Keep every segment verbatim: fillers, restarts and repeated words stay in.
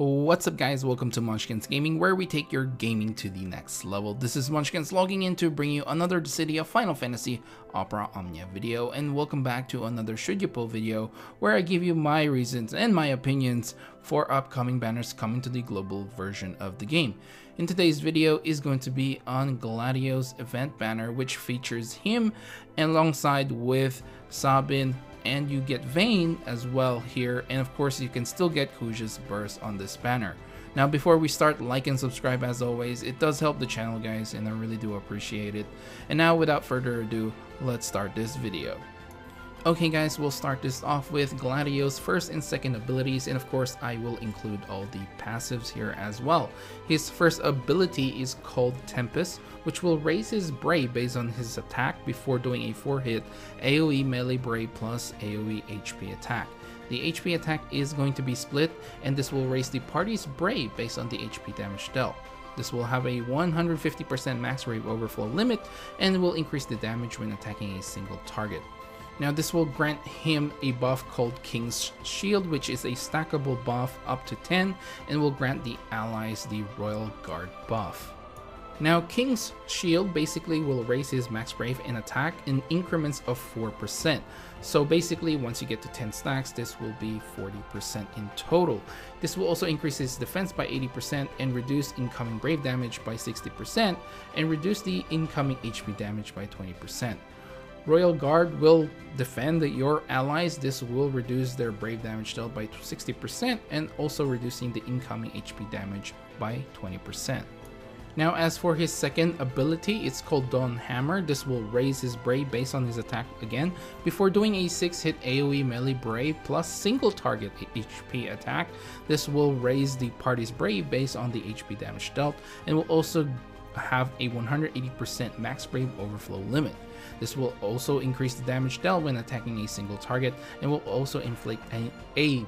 What's up guys, welcome to Monchkinz Gaming, where we take your gaming to the next level. This is Monchkinz logging in to bring you another Dissidia Final Fantasy Opera Omnia video, and welcome back to another Should You Pull video, where I give you my reasons and my opinions for upcoming banners coming to the global version of the game. In today's video is going to be on Gladiolus event banner, which features him and alongside with Sabin, and you get Vayne as well here, and of course you can still get Kuja's burst on this banner. Now before we start, like and subscribe as always, it does help the channel guys and I really do appreciate it. And now without further ado, let's start this video. Okay guys, we'll start this off with Gladiolus' first and second abilities, and of course I will include all the passives here as well. His first ability is called Tempest, which will raise his Bray based on his attack before doing a four hit AoE melee Bray plus AoE H P attack. The H P attack is going to be split, and this will raise the party's Bray based on the H P damage dealt. This will have a one hundred fifty percent max wave overflow limit and will increase the damage when attacking a single target. Now this will grant him a buff called King's Shield, which is a stackable buff up to ten and will grant the allies the Royal Guard buff. Now King's Shield basically will raise his max wave and attack in increments of four percent. So basically once you get to ten stacks, this will be forty percent in total. This will also increase his defense by eighty percent and reduce incoming brave damage by sixty percent and reduce the incoming H P damage by twenty percent. Royal Guard will defend your allies. This will reduce their brave damage dealt by sixty percent and also reducing the incoming H P damage by twenty percent. Now as for his second ability, it's called Dawn Hammer. This will raise his brave based on his attack again before doing a six hit AoE melee brave plus single target H P attack. This will raise the party's brave based on the H P damage dealt and will also have a one hundred eighty percent max brave overflow limit. This will also increase the damage dealt when attacking a single target and will also inflict a, a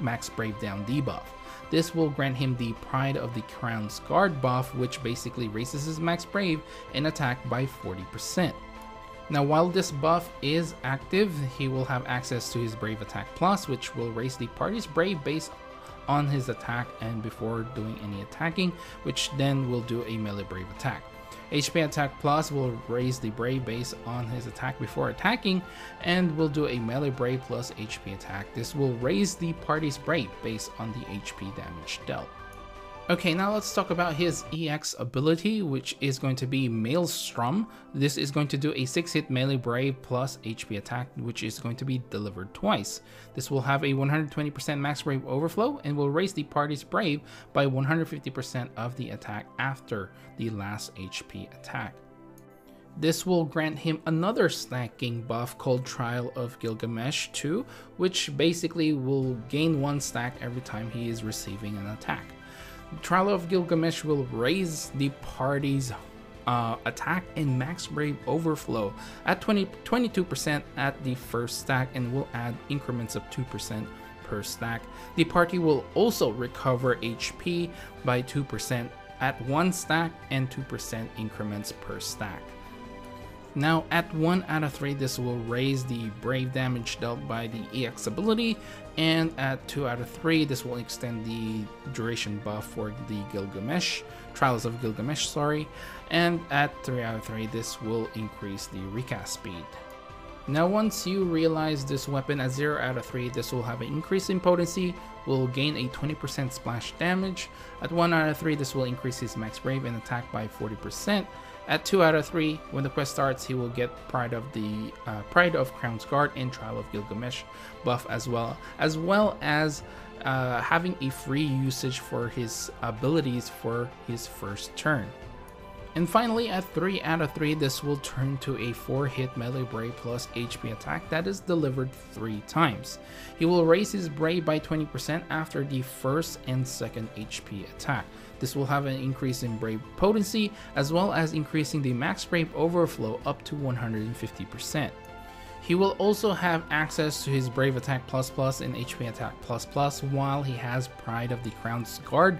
max brave down debuff. This will grant him the Pride of the Crown's Guard buff, which basically raises his max brave and attack by forty percent. Now while this buff is active, he will have access to his Brave Attack Plus, which will raise the party's brave based on his attack and before doing any attacking, which then will do a melee brave attack. H P attack plus will raise the brave based on his attack before attacking and will do a melee brave plus H P attack. This will raise the party's brave based on the H P damage dealt. Okay, now let's talk about his E X ability, which is going to be Maelstrom. This is going to do a six hit melee brave plus H P attack, which is going to be delivered twice. This will have a one hundred twenty percent max brave overflow and will raise the party's brave by one hundred fifty percent of the attack after the last H P attack. This will grant him another stacking buff called Trial of Gilgamesh two, which basically will gain one stack every time he is receiving an attack. Trial of Gilgamesh will raise the party's uh, attack and max brave overflow at twenty-two percent at the first stack and will add increments of two percent per stack. The party will also recover H P by two percent at one stack and two percent increments per stack. Now at one out of three, this will raise the brave damage dealt by the E X ability, and at two out of three, this will extend the duration buff for the Gilgamesh, Trials of Gilgamesh, sorry, and at three out of three, this will increase the recast speed. Now once you realize this weapon at zero out of three, this will have an increase in potency, will gain a twenty percent splash damage. At one out of three, this will increase his max brave and attack by forty percent. At two out of three, when the quest starts, he will get Pride of the uh, Pride of Crown's Guard and Trial of Gilgamesh buff as well, as well as uh, having a free usage for his abilities for his first turn. And finally, at three out of three, this will turn to a four hit melee Bray plus H P attack that is delivered three times. He will raise his Bray by twenty percent after the first and second H P attack. This will have an increase in Brave potency as well as increasing the max Brave overflow up to one hundred fifty percent. He will also have access to his Brave Attack plus plus and H P Attack plus plus while he has Pride of the Crown's Guard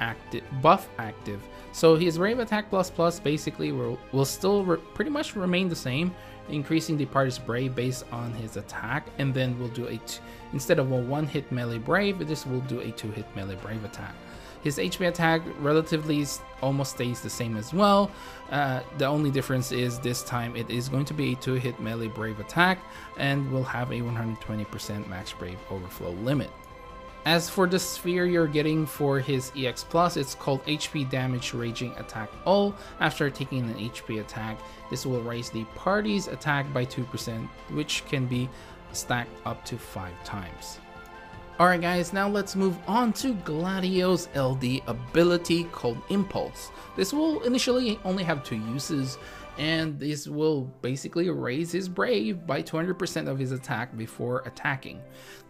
active, buff active. So his Brave Attack plus plus basically will, will still re pretty much remain the same, increasing the party's Brave based on his attack, and then we'll do a t instead of a one-hit melee Brave, this will do a two-hit melee Brave Attack. His H P attack relatively almost stays the same as well. Uh, the only difference is this time it is going to be a two-hit melee Brave attack and will have a one hundred twenty percent max Brave overflow limit. As for the sphere you're getting for his E X plus, it's called H P Damage Raging Attack All. After taking an H P attack, this will raise the party's attack by two percent, which can be stacked up to five times. Alright guys, now let's move on to Gladiolus' L D ability called Impulse. This will initially only have two uses, and this will basically raise his Brave by two hundred percent of his attack before attacking.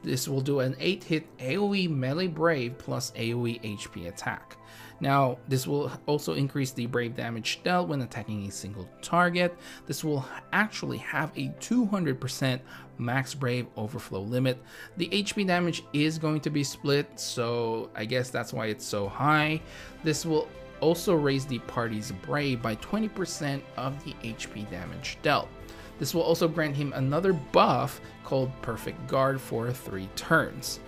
This will do an eight hit AoE melee Brave plus AoE H P attack. Now, this will also increase the Brave damage dealt when attacking a single target. This will actually have a two hundred percent max Brave overflow limit. The H P damage is going to be split, so I guess that's why it's so high. This will also raise the party's Brave by twenty percent of the H P damage dealt. This will also grant him another buff called Perfect Guard for three turns.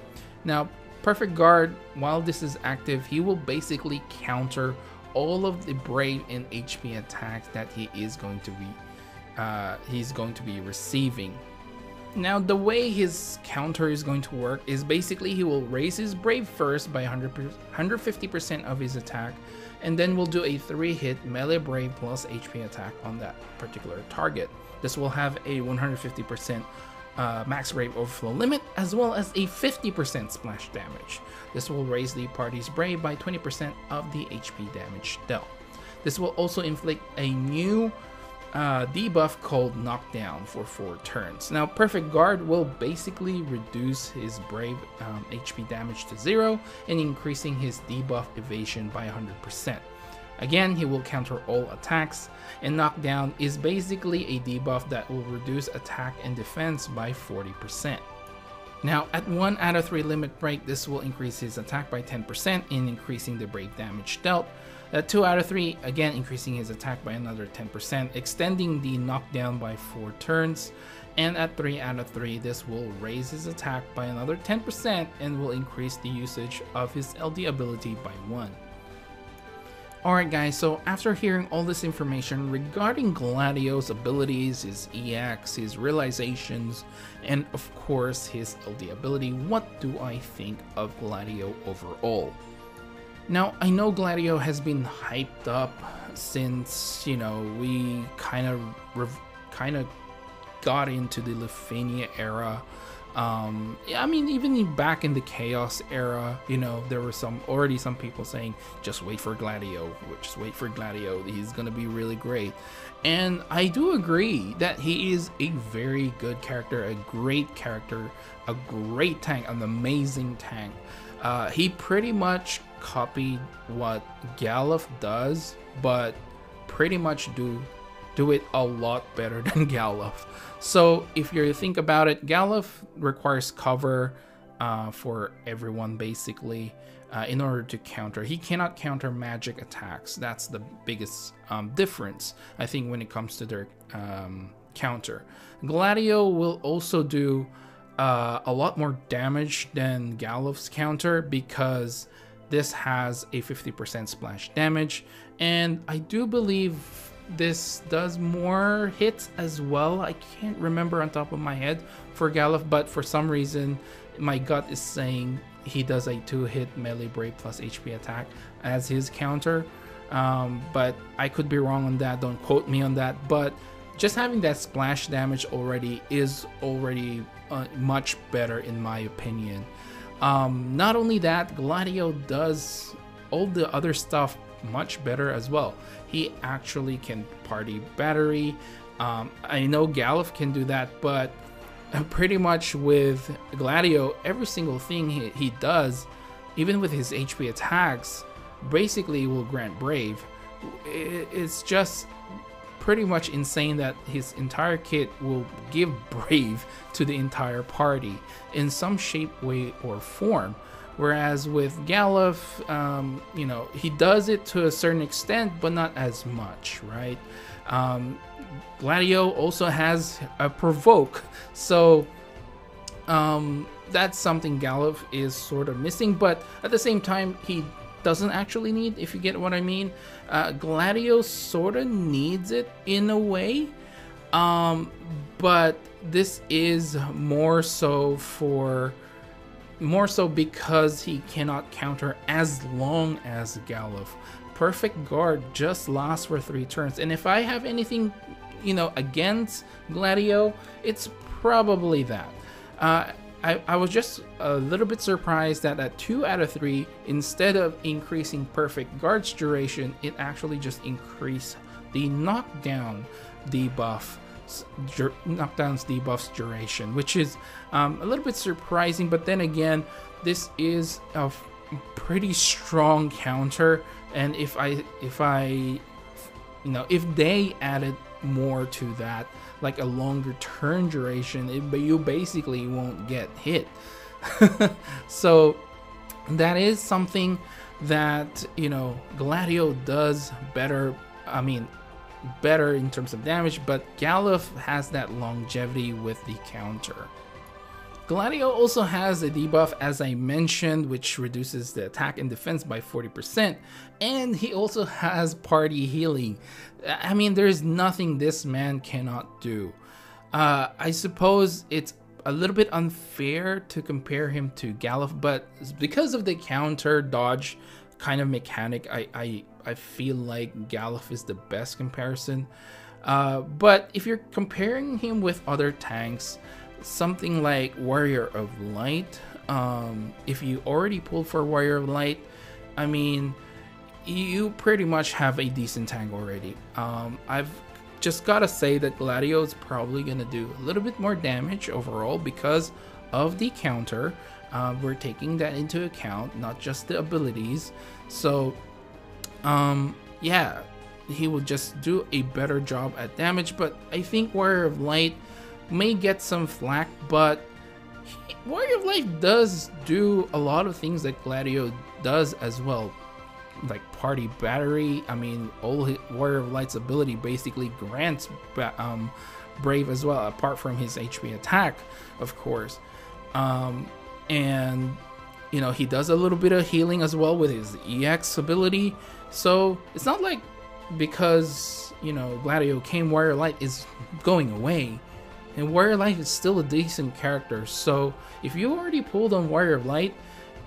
Now, Perfect Guard, while this is active, he will basically counter all of the Brave and H P attacks that he is going to be uh, he's going to be receiving. Now, the way his counter is going to work is basically he will raise his Brave first by one hundred fifty percent of his attack, and then we'll do a three hit melee Brave plus H P attack on that particular target. This will have a one hundred fifty percent Uh, max Brave overflow limit, as well as a fifty percent splash damage. This will raise the party's Brave by twenty percent of the H P damage dealt. This will also inflict a new uh, debuff called Knockdown for four turns. Now, Perfect Guard will basically reduce his Brave um, H P damage to zero and increasing his debuff evasion by one hundred percent. Again, he will counter all attacks, and Knockdown is basically a debuff that will reduce attack and defense by forty percent. Now, at one out of three limit break, this will increase his attack by ten percent in increasing the Brave damage dealt. At two out of three, again increasing his attack by another ten percent, extending the Knockdown by four turns. And at three out of three, this will raise his attack by another ten percent and will increase the usage of his L D ability by one. Alright guys, so after hearing all this information regarding Gladiolus' abilities, his E X, his realizations, and of course his L D ability, what do I think of Gladiolus overall? Now, I know Gladiolus has been hyped up since, you know, we kind of kind of got into the Lithania era. Um, yeah, I mean, even back in the Chaos era, you know, there were some already some people saying, just wait for Gladiolus, just wait for Gladiolus, he's gonna be really great. And I do agree that he is a very good character, a great character, a great tank, an amazing tank. Uh, he pretty much copied what Galuf does, but pretty much do do it a lot better than Galuf. So if you think about it, Galuf requires cover uh, for everyone basically uh, in order to counter. He cannot counter magic attacks. That's the biggest um, difference, I think, when it comes to their um, counter. Gladiolus will also do uh, a lot more damage than Galuf's counter because this has a fifty percent splash damage, and I do believe this does more hits as well. I can't remember on top of my head for Galuf, but for some reason my gut is saying he does a two hit melee Brave plus H P attack as his counter, um, but I could be wrong on that, don't quote me on that. But just having that splash damage already is already uh, much better in my opinion. Um, not only that, Gladiolus does all the other stuff much better as well. He actually can party battery. um, I know Galuf can do that, but pretty much with Gladiolus, every single thing he, he does, even with his H P attacks, basically will grant Brave. It, it's just pretty much insane that his entire kit will give Brave to the entire party in some shape, way, or form. Whereas with Galuf, um, you know, he does it to a certain extent, but not as much, right? Um, Gladio also has a provoke, so um, that's something Galuf is sort of missing, but at the same time, he doesn't actually need, if you get what I mean. Uh, Gladio sort of needs it in a way, um, but this is more so for... more so because he cannot counter as long as Galuf. Perfect Guard just lasts for three turns, and if I have anything, you know, against Gladio, it's probably that. Uh, I, I was just a little bit surprised that at two out of three, instead of increasing Perfect Guard's duration, it actually just increased the knockdown debuff. knockdowns debuffs duration, which is um, a little bit surprising, but then again, this is a pretty strong counter, and if I if I you know if they added more to that, like a longer turn duration, it, but you basically won't get hit. So that is something that, you know, Gladio does better, I mean better in terms of damage, but Galuf has that longevity with the counter. Gladio also has a debuff, as I mentioned, which reduces the attack and defense by forty percent, and he also has party healing. I mean, there is nothing this man cannot do. Uh, I suppose it's a little bit unfair to compare him to Galuf, but because of the counter dodge kind of mechanic, I, I I feel like Galuf is the best comparison. Uh, but if you're comparing him with other tanks, something like Warrior of Light, um, if you already pulled for Warrior of Light, I mean, you pretty much have a decent tank already. Um, I've just got to say that Gladio is probably going to do a little bit more damage overall because of the counter. Uh, we're taking that into account, not just the abilities. So... Um, yeah, he will just do a better job at damage, but I think Warrior of Light may get some flack, but he, Warrior of Light does do a lot of things that Gladio does as well, like party battery. I mean, all his, Warrior of Light's ability basically grants um, Brave as well, apart from his H P attack, of course. Um, and, you know, he does a little bit of healing as well with his E X ability. So it's not like because, you know, Gladio came, Warrior Light is going away, and Warrior Light is still a decent character. So if you already pulled on Warrior of Light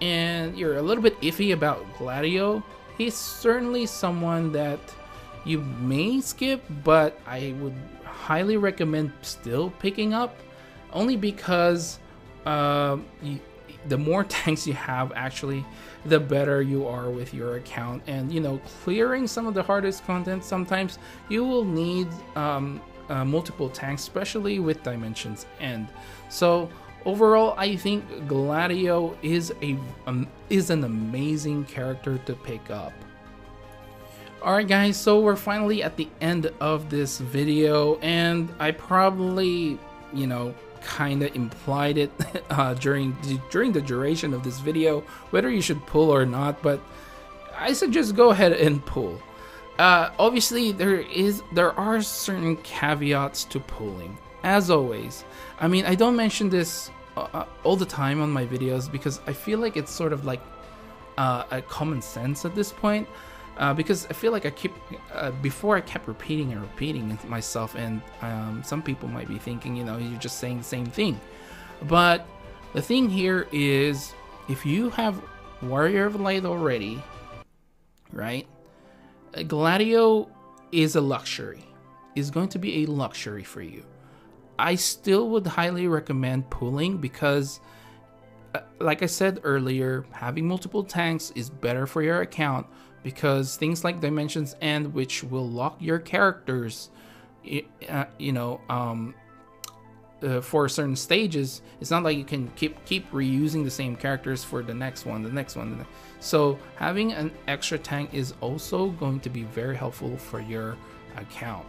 and you're a little bit iffy about Gladio, he's certainly someone that you may skip, but I would highly recommend still picking up, only because uh, you, the more tanks you have, actually, the better you are with your account. And, you know, clearing some of the hardest content, sometimes you will need um, uh, multiple tanks, especially with Dimensions End. So overall, I think Gladio is a um, is an amazing character to pick up. Alright guys, so we're finally at the end of this video, and I probably, you know, kind of implied it uh, during during the duration of this video whether you should pull or not, but I suggest go ahead and pull. Uh, obviously, there is there are certain caveats to pulling, as always. I mean, I don't mention this uh, all the time on my videos because I feel like it's sort of like uh, a common sense at this point. Uh, because I feel like I keep uh, before I kept repeating and repeating myself, and um, some people might be thinking, you know, you're just saying the same thing. But the thing here is, if you have Warrior of Light already, right, Gladio is a luxury, is going to be a luxury for you. I still would highly recommend pulling because, uh, like I said earlier, having multiple tanks is better for your account, because things like Dimensions End, which will lock your characters, uh, you know, um, uh, for certain stages, it's not like you can keep keep reusing the same characters for the next one, the next one. The next. So having an extra tank is also going to be very helpful for your account.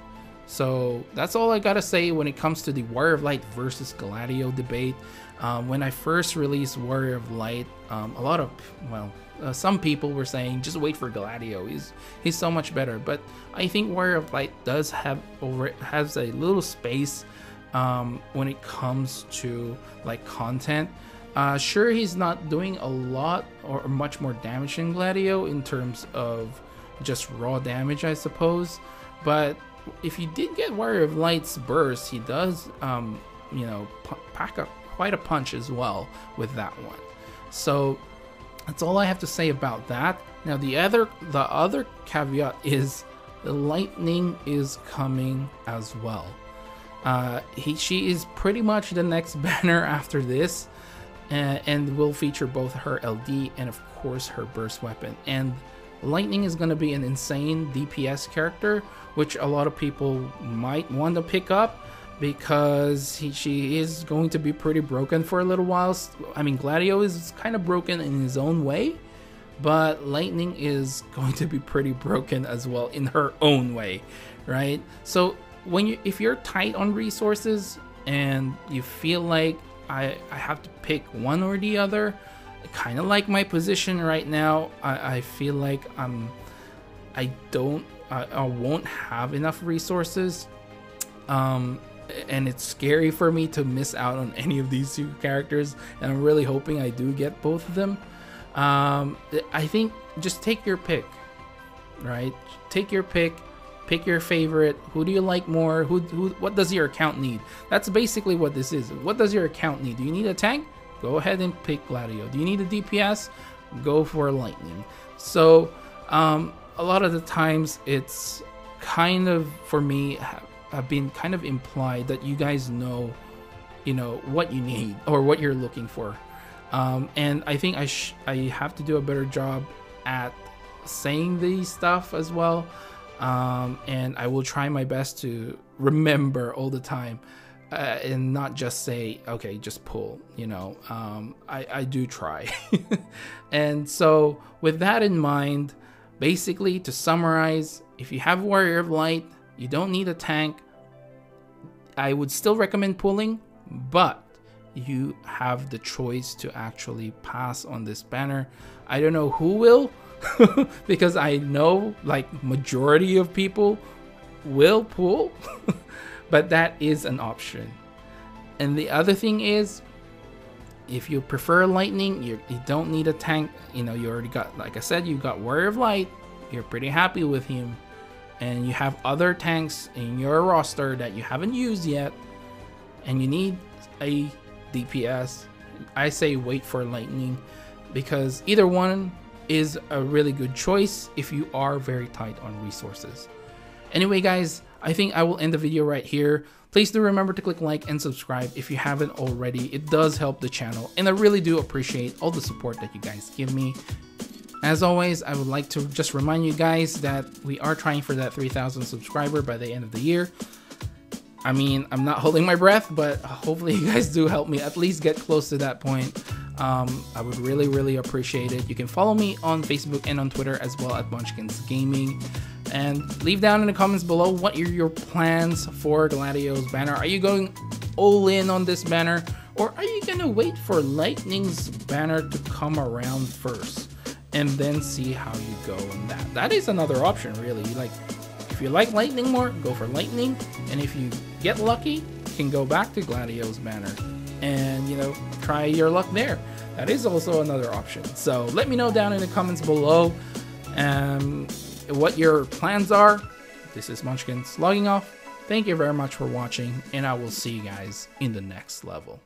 So that's all I gotta say when it comes to the Warrior of Light versus Gladiolus debate. Um, when I first released Warrior of Light, um, a lot of, well, uh, some people were saying, just wait for Gladiolus, he's, he's so much better. But I think Warrior of Light does have over, has a little space um, when it comes to like content. Uh, sure, he's not doing a lot or much more damage than Gladiolus in terms of just raw damage, I suppose. But if you did get Warrior of Light's burst, he does, um, you know, pack up quite a punch as well with that one. So that's all I have to say about that. Now the other the other caveat is the Lightning is coming as well. Uh, he she is pretty much the next banner after this, and, and will feature both her L D and of course her burst weapon. And Lightning is going to be an insane D P S character, which a lot of people might want to pick up, because he, she is going to be pretty broken for a little while. I mean, Gladiolus is kind of broken in his own way, but Lightning is going to be pretty broken as well in her own way, right? So when you, if you're tight on resources and you feel like I, I have to pick one or the other, kind of like my position right now, I, I feel like I'm, I don't, I, I won't have enough resources. Um, And it's scary for me to miss out on any of these two characters, and I'm really hoping I do get both of them. Um, I think just take your pick, right? Take your pick, pick your favorite. Who do you like more? Who, who? What does your account need? That's basically what this is. What does your account need? Do you need a tank? Go ahead and pick Gladiolus. Do you need a D P S? Go for Lightning. So um, a lot of the times it's kind of, for me, have been kind of implied that you guys know, you know, what you need or what you're looking for. Um, and I think I, sh I have to do a better job at saying these stuff as well. Um, and I will try my best to remember all the time uh, and not just say, okay, just pull, you know, um, I, I do try. And so with that in mind, basically to summarize, if you have Warrior of Light, you don't need a tank. I would still recommend pulling, but you have the choice to actually pass on this banner. I don't know who will, because I know like majority of people will pull, but that is an option. And the other thing is, if you prefer Lightning, you, you don't need a tank. You know, you already got, like I said, you got Warrior of Light. You're pretty happy with him, and you have other tanks in your roster that you haven't used yet, and you need a D P S, I say wait for Lightning, because either one is a really good choice if you are very tight on resources. Anyway guys, I think I will end the video right here. Please do remember to click like and subscribe if you haven't already. It does help the channel, and I really do appreciate all the support that you guys give me. As always, I would like to just remind you guys that we are trying for that three thousand subscriber by the end of the year. I mean, I'm not holding my breath, but hopefully you guys do help me at least get close to that point. Um, I would really, really appreciate it. You can follow me on Facebook and on Twitter as well at Monchkinz Gaming. And leave down in the comments below, what are your plans for Gladiolus banner? Are you going all in on this banner? Or are you going to wait for Lightning's banner to come around first, and then see how you go on that? That is another option, really. Like, if you like Lightning more, go for Lightning, and if you get lucky, you can go back to Gladiolus banner and, you know, try your luck there. That is also another option. So let me know down in the comments below um, what your plans are. This is Monchkinz logging off. Thank you very much for watching, and I will see you guys in the next level.